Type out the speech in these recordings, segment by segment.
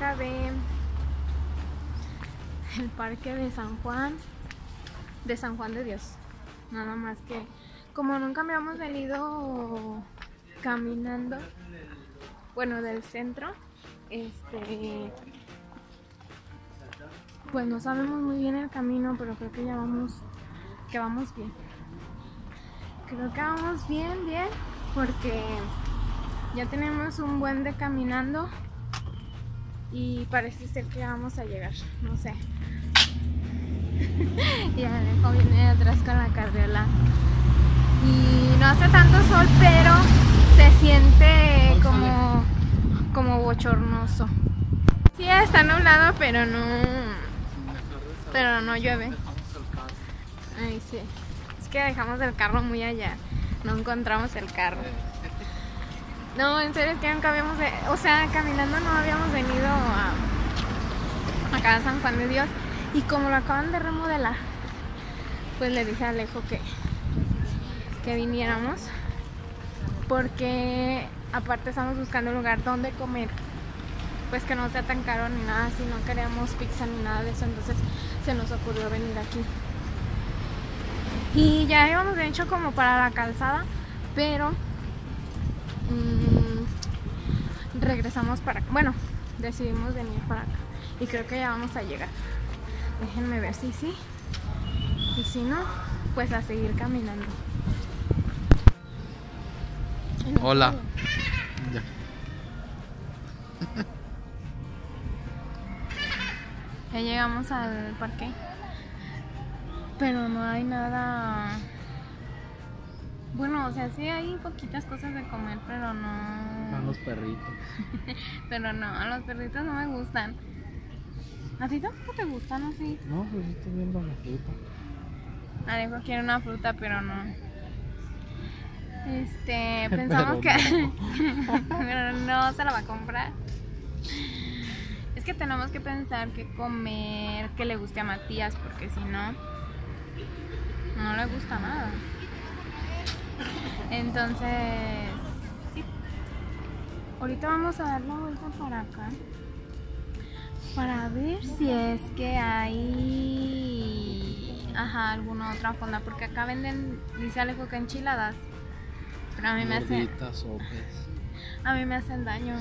cerca de el parque de San Juan de Dios. Nada más que como nunca me habíamos venido caminando, bueno, del centro, pues no sabemos muy bien el camino, pero creo que ya vamos bien. Creo que vamos bien, porque ya tenemos un buen de caminando y parece ser que vamos a llegar, no sé. Y Alejo viene de atrás con la carriola. Y no hace tanto sol, pero se siente como bochornoso. Sí, está nublado, pero no llueve. Ay, sí. Es que dejamos el carro muy allá. No encontramos el carro. No, en serio, es que nunca habíamos... O sea, caminando no habíamos venido acá a San Juan de Dios. Y como lo acaban de remodelar, pues le dije a Alejo que viniéramos, porque aparte estamos buscando un lugar donde comer, pues que no sea tan caro ni nada, si no queríamos pizza ni nada de eso, entonces se nos ocurrió venir aquí. Y ya íbamos de hecho como para la calzada, pero regresamos para acá, bueno, decidimos venir para acá y creo que ya vamos a llegar. Déjenme ver si sí, y si no, pues a seguir caminando. Hola. Ya. Ya llegamos al parque, pero no hay nada. Bueno, o sea, sí hay poquitas cosas de comer, pero no. Van los perritos. Pero no, a los perritos no me gustan. ¿A ti tampoco te gustan así? No, pues estoy viendo la fruta. Alejo quiere una fruta, pero no. Pensamos que... pero no se la va a comprar. Es que tenemos que pensar qué comer, que le guste a Matías, porque si no, no le gusta nada. Entonces, sí. Ahorita vamos a dar la vuelta para acá, para ver si es que hay alguna otra fonda, porque acá venden, dice Alejo, que enchiladas, pero a mí me hacen daño,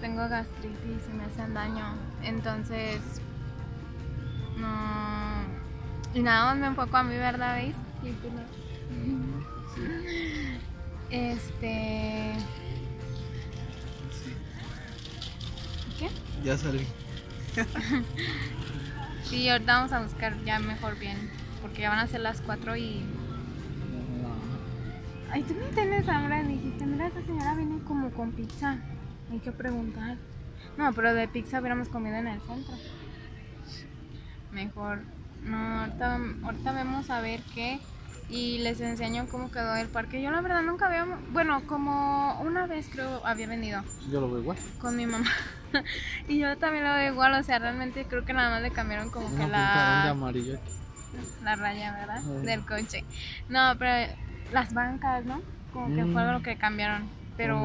tengo gastritis y me hacen daño, entonces no, y nada más me enfoco a mí, ¿verdad? ¿Veis? Sí. ¿Qué? Ya salí. Sí, ahorita vamos a buscar ya mejor bien, porque ya van a ser las 4 y... Ay, tú me tienes hambre, dijiste, mira, esa señora viene como con pizza, hay que preguntar. No, pero de pizza hubiéramos comido en el centro. Mejor, no, ahorita vemos a ver qué, y les enseño cómo quedó el parque. Yo la verdad nunca había, bueno, como una vez creo había venido. Yo lo veo igual. Con mi mamá. Y yo también lo veo igual, o sea, realmente creo que nada más le cambiaron como que la amarilla aquí. La raya, ¿verdad? Sí. Del coche. No, pero las bancas, ¿no? Como que fue lo que cambiaron. Pero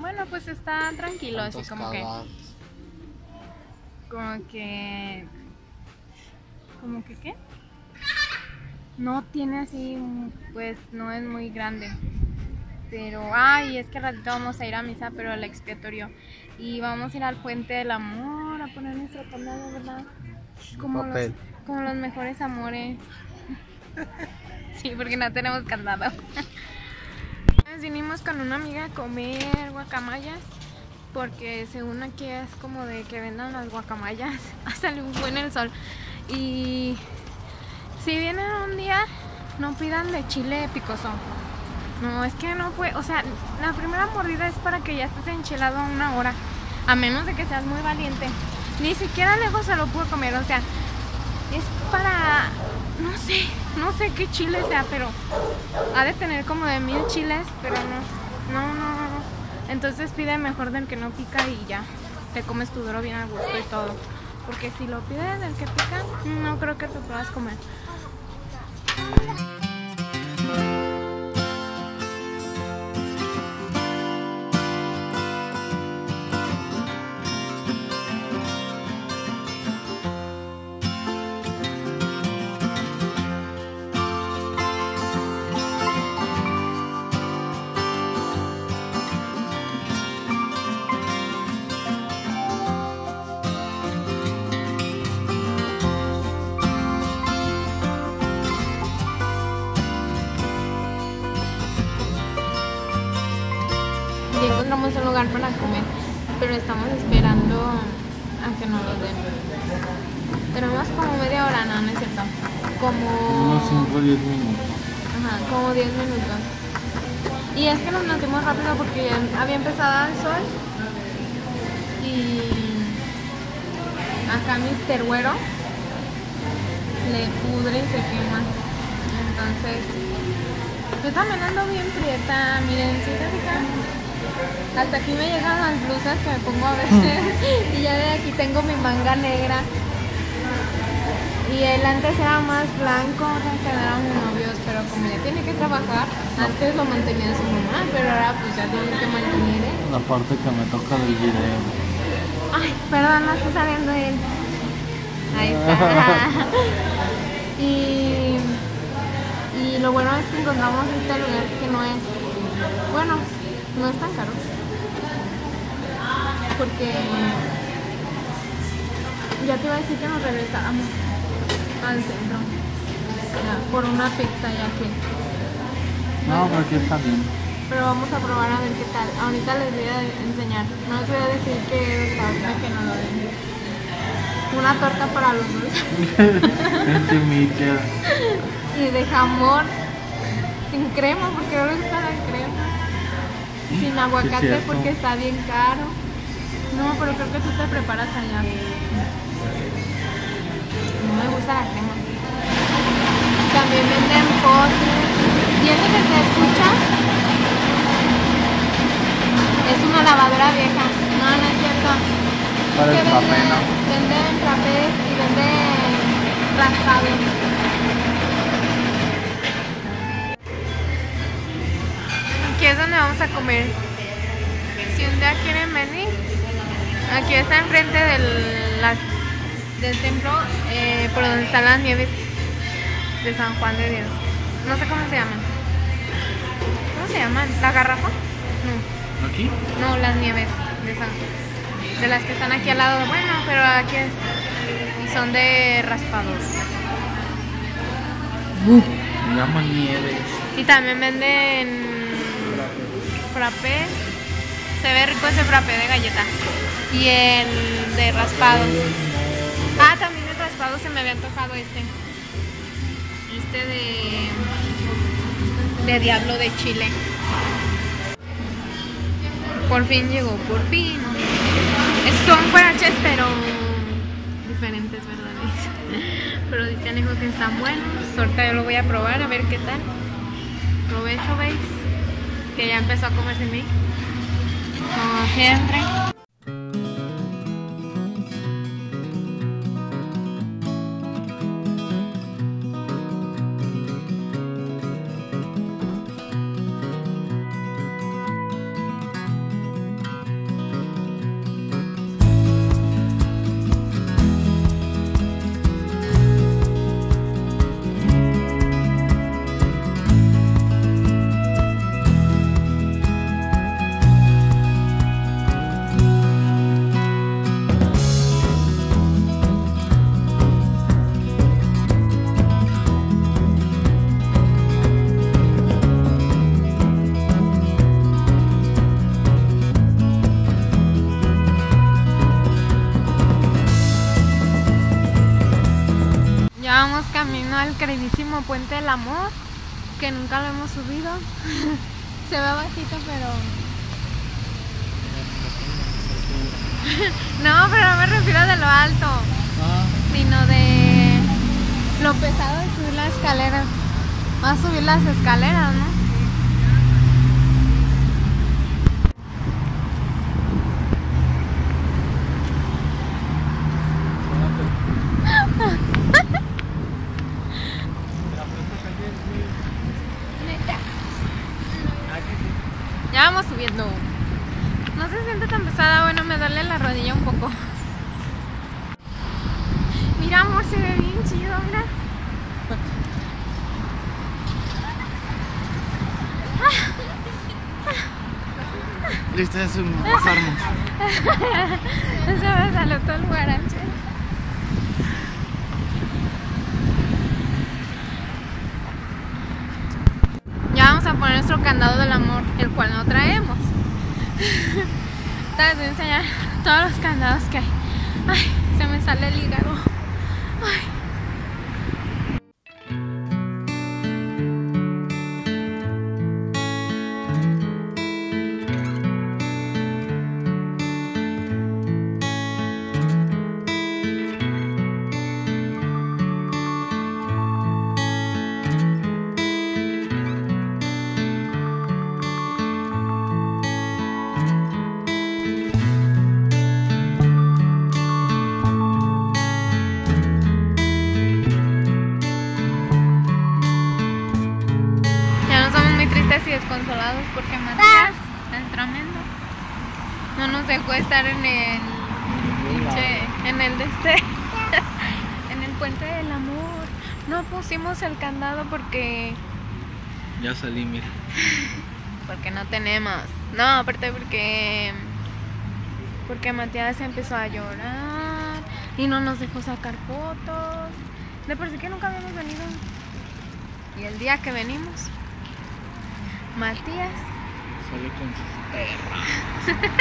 bueno, pues está tranquilo, así como caballos. Como que ¿qué? No tiene así, pues no es muy grande. Pero, ay, es que al ratito vamos a ir a misa, pero al expiatorio. Y vamos a ir al Puente del Amor a poner nuestro candado, ¿verdad? Como los mejores amores. Sí, porque no tenemos candado. Nos vinimos con una amiga a comer guacamayas, porque según aquí es como de que vendan las guacamayas. Hasta el buen el sol. Y si vienen un día, no pidan de chile picoso. No, es que no puede, o sea, la primera mordida es para que ya estés enchilado a una hora, a menos de que seas muy valiente. Ni siquiera Alejo se lo pudo comer, o sea, es para, no sé qué chile sea, pero ha de tener como de 1000 chiles, pero no. Entonces pide mejor del que no pica y ya, te comes tu duro bien a gusto y todo. Porque si lo pides del que pica, no creo que te puedas comer. sí encontramos un lugar para comer, pero estamos esperando a que nos lo den. Tenemos como media hora, no, no es cierto. Como... unos 5 o 10 minutos. Ajá, como 10 minutos. Y es que nos metimos rápido porque ya había empezado el sol. Y acá Mr. Güero le pudre y se quema. Entonces, yo también ando bien prieta. Miren, si se fijan, hasta aquí me llegan las blusas que me pongo a veces. Y ya de aquí tengo mi manga negra. Y él antes era más blanco, antes eran novios, pero como ya tiene que trabajar, antes lo mantenía su mamá, pero ahora pues ya tiene que mantener él. La parte que me toca del video. Ay, perdón, no está saliendo él. Ahí está. Y lo bueno es que encontramos este lugar que no es, bueno, no es tan caro. Porque ya te iba a decir que nos regresamos al centro por una pizza ya que no, pero sí está bien, pero vamos a probar a ver qué tal. Ahorita les voy a enseñar, no les voy a decir que hasta que nos lo den. Una torta para los dos y de jamón sin crema porque no les gusta la crema, sin aguacate porque está bien caro. No, pero creo que tú te preparas allá. No me gusta la crema. También venden postres. Y eso que se escucha es una lavadora vieja. No, no es cierto. Para es que el papel, ¿no? Venden frappés y venden raspados. Aquí es donde vamos a comer. Si un día quieren venir, aquí está enfrente del templo, por donde están las nieves de San Juan de Dios. No sé cómo se llaman. ¿Cómo se llaman? ¿La garrafa? No. ¿Aquí? No, las nieves de San Juan. De las que están aquí al lado. Bueno, pero aquí es. Y son de raspados. Me llaman nieves. Y también venden frappés. Se ve rico ese frappé de galleta. Y el de raspado. Ah, también el raspado se me había antojado este. Este de diablo de chile. Por fin llegó, por fin. Son guaraches, pero diferentes, ¿verdad? Pero dice Alejo que están buenos. Ahorita yo lo voy a probar a ver qué tal. Provecho, ¿veis? Que ya empezó a comer sin mí. Como siempre. El queridísimo Puente del Amor, que nunca lo hemos subido. Se ve bajito, pero... No, pero no me refiero de lo alto, sino de lo pesado de subir las escaleras. Vas a subir las escaleras, ¿no? Subiendo. No se siente tan pesada, bueno, me duele la rodilla un poco. Mira, amor, se ve bien chido, mira. Listo, ya subimos, pasamos. Se me salió todo el guarache. Ya vamos a poner nuestro candado del amor, el cual no traemos. les voy a enseñar todos los candados que hay. Ay, se me sale el hígado. Ay. Tristes y desconsolados porque Matías, el tremendo, no nos dejó estar en el puente del amor. No pusimos el candado porque ya salí, mira. Porque no tenemos. No, aparte porque Matías empezó a llorar y no nos dejó sacar fotos. De por sí que nunca habíamos venido. Y el día que venimos, Matías sale con sus perras.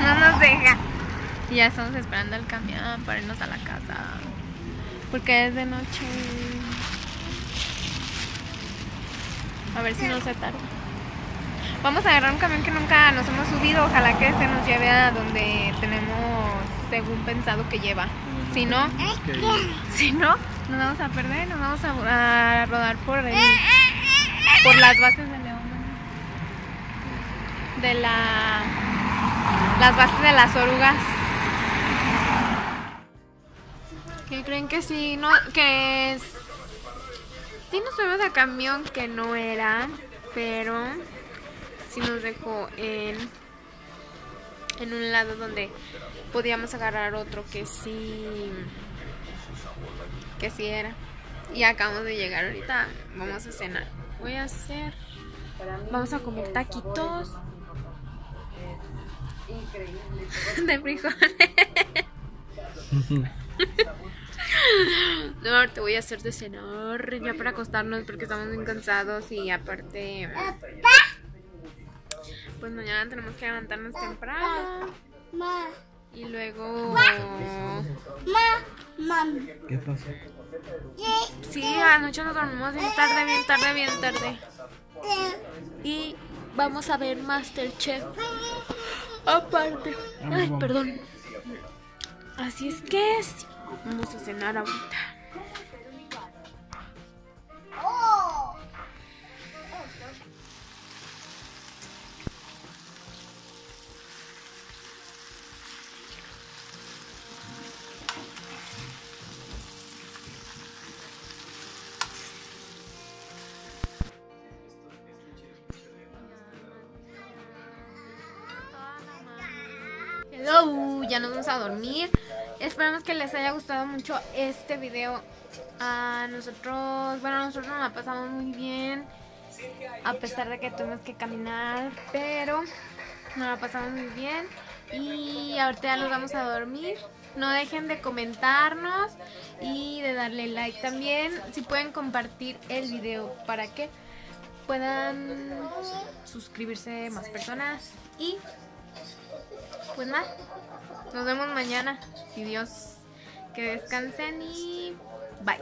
No nos deja. Y ya estamos esperando el camión para irnos a la casa, porque es de noche. A ver si no se tarda. Vamos a agarrar un camión que nunca nos hemos subido. Ojalá que este nos lleve a donde tenemos según pensado que lleva. Si no, nos vamos a perder. Nos vamos a rodar por las bases de Leo, las bases de las orugas. ¿Qué creen? Que sí, no, que es... sí nos subimos a camión que no era, pero sí nos dejó en un lado donde podíamos agarrar otro que sí era. Y acabamos de llegar ahorita, vamos a cenar. Vamos a comer taquitos de frijoles. No, te voy a hacer de cenar ya para acostarnos porque estamos bien cansados. Y aparte, pues mañana tenemos que levantarnos temprano. Y luego... ¿Qué pasó? Sí, anoche nos dormimos bien tarde. Y vamos a ver Masterchef. Aparte. Ay, perdón. Así es que es. Vamos a cenar ahorita. Ya nos vamos a dormir. Esperamos que les haya gustado mucho este video. Nosotros nos la pasamos muy bien, a pesar de que tuvimos que caminar, pero nos la pasamos muy bien. Y ahorita ya nos vamos a dormir. No dejen de comentarnos y de darle like también. Si pueden compartir el video para que puedan suscribirse más personas. Y pues nada, nos vemos mañana, si Dios, que descansen y bye.